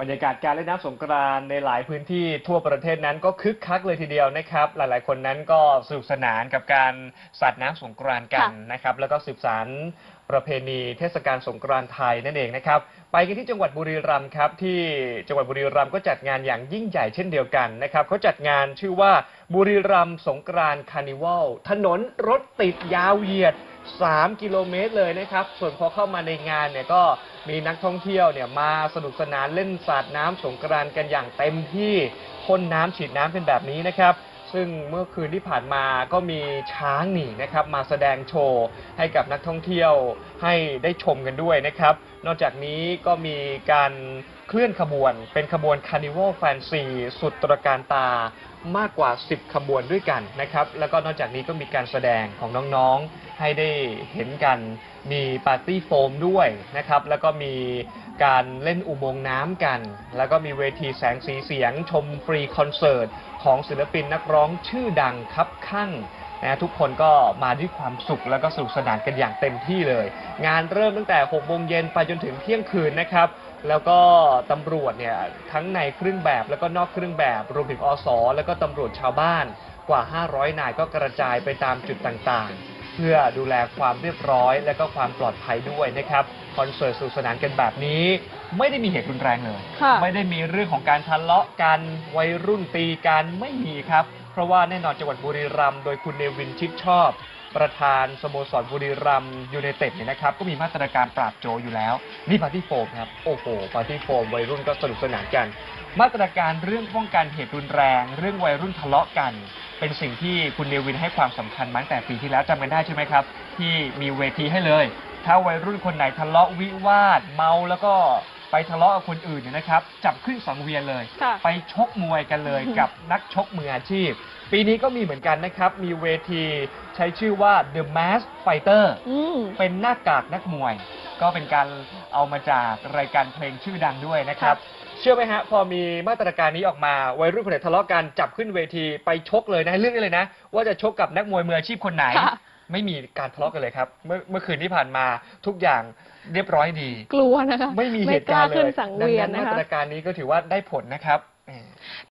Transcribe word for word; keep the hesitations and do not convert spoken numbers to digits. บรรยากาศการเล่นน้ำสงกรานต์ในหลายพื้นที่ทั่วประเทศนั้นก็คึกคักเลยทีเดียวนะครับหลายๆคนนั้นก็สนุกสนานกับการสาดน้ำสงกรานต์กันนะครับแล้วก็สืบสานประเพณีเทศกาลสงกรานต์ไทยนั่นเองนะครับไปกันที่จังหวัดบุรีรัมย์ครับที่จังหวัดบุรีรัมย์ก็จัดงานอย่างยิ่งใหญ่เช่นเดียวกันนะครับเขาจัดงานชื่อว่าบุรีรัมย์สงกรานต์คาร์นิวัลถนนรถติดยาวเหยียดสามกิโลเมตรเลยนะครับส่วนพอเข้ามาในงานเนี่ยก็มีนักท่องเที่ยวเนี่ยมาสนุกสนานเล่นสาดน้ำสงกรานต์กันอย่างเต็มที่พ่นน้ำฉีดน้ำเป็นแบบนี้นะครับซึ่งเมื่อคืนที่ผ่านมาก็มีช้างหนีนะครับมาแสดงโชว์ให้กับนักท่องเที่ยวให้ได้ชมกันด้วยนะครับนอกจากนี้ก็มีการเคลื่อนขบวนเป็นขบวนคาร์นิวัลแฟนซีสุดตระการตามากกว่าสิบขบวนด้วยกันนะครับแล้วก็นอกจากนี้ก็มีการแสดงของน้องๆให้ได้เห็นกันมีปาร์ตี้โฟมด้วยนะครับแล้วก็มีการเล่นอุโมงค์น้ำกันแล้วก็มีเวทีแสงสีเสียงชมฟรีคอนเสิร์ตของศิลปินนักร้องชื่อดังคับคั่งนะทุกคนก็มาด้วยความสุขแล้วก็สนุกสนานกันอย่างเต็มที่เลยงานเริ่มตั้งแต่หกโมงเย็นไปจนถึงเที่ยงคืนนะครับแล้วก็ตำรวจเนี่ยทั้งในเครื่องแบบแล้วก็นอกเครื่องแบบรวมถึงอส.แล้วก็ตำรวจชาวบ้านกว่าห้าร้อยนายก็กระจายไปตามจุดต่างๆเพื่อดูแลความเรียบร้อยและก็ความปลอดภัยด้วยนะครับคอนเสิร์ตสนุกสนานกันแบบนี้ไม่ได้มีเหตุรุนแรงเลยไม่ได้มีเรื่องของการทะเลาะกันวัยรุ่นตีกันไม่มีครับเพราะว่าแน่นอนจังหวัดบุรีรัมย์โดยคุณเนวินชิดชอบประธานสโมสรบุรีรัมย์ยูไนเต็ดเนี่ยนะครับก็มีมาตรการปราบโจรอยู่แล้วนี่ปาร์ตี้โฟมครับโอ้โหปาร์ตี้โฟมวัยรุ่นก็สนุกสนานกันมาตรการเรื่องป้องกันเหตุรุนแรงเรื่องวัยรุ่นทะเลาะกันเป็นสิ่งที่คุณเนวินให้ความสำคัญมาตั้งแต่ปีที่แล้วจำกันได้ใช่ไหมครับที่มีเวทีให้เลยถ้าวัยรุ่นคนไหนทะเลาะวิวาทเมาแล้วก็ไปทะเลาะกับคนอื่นเนี่ยนะครับจับขึ้นสังเวียนเลยไปชกมวยกันเลยกับนักชกมืออาชีพปีนี้ก็มีเหมือนกันนะครับมีเวทีใช้ชื่อว่า The Mask Fighter เป็นหน้ากากนักมวยก็เป็นการเอามาจากรายการเพลงชื่อดังด้วยนะครับเชื่อไหมฮะพอมีมาตรการนี้ออกมาวัยรุ่นคนไหนทะเลาะกันจับขึ้นเวทีไปชกเลยนะเรื่องนี้เลยนะว่าจะชกกับนักมวยมืออาชีพคนไหนไม่มีการทะเลาะกันเลยครับเมื่อเมื่อคืนที่ผ่านมาทุกอย่างเรียบร้อยดีกลัวนะคะไม่มีเหตุการณ์เลยดังนั้นมาตรการนี้ก็ถือว่าได้ผลนะครับ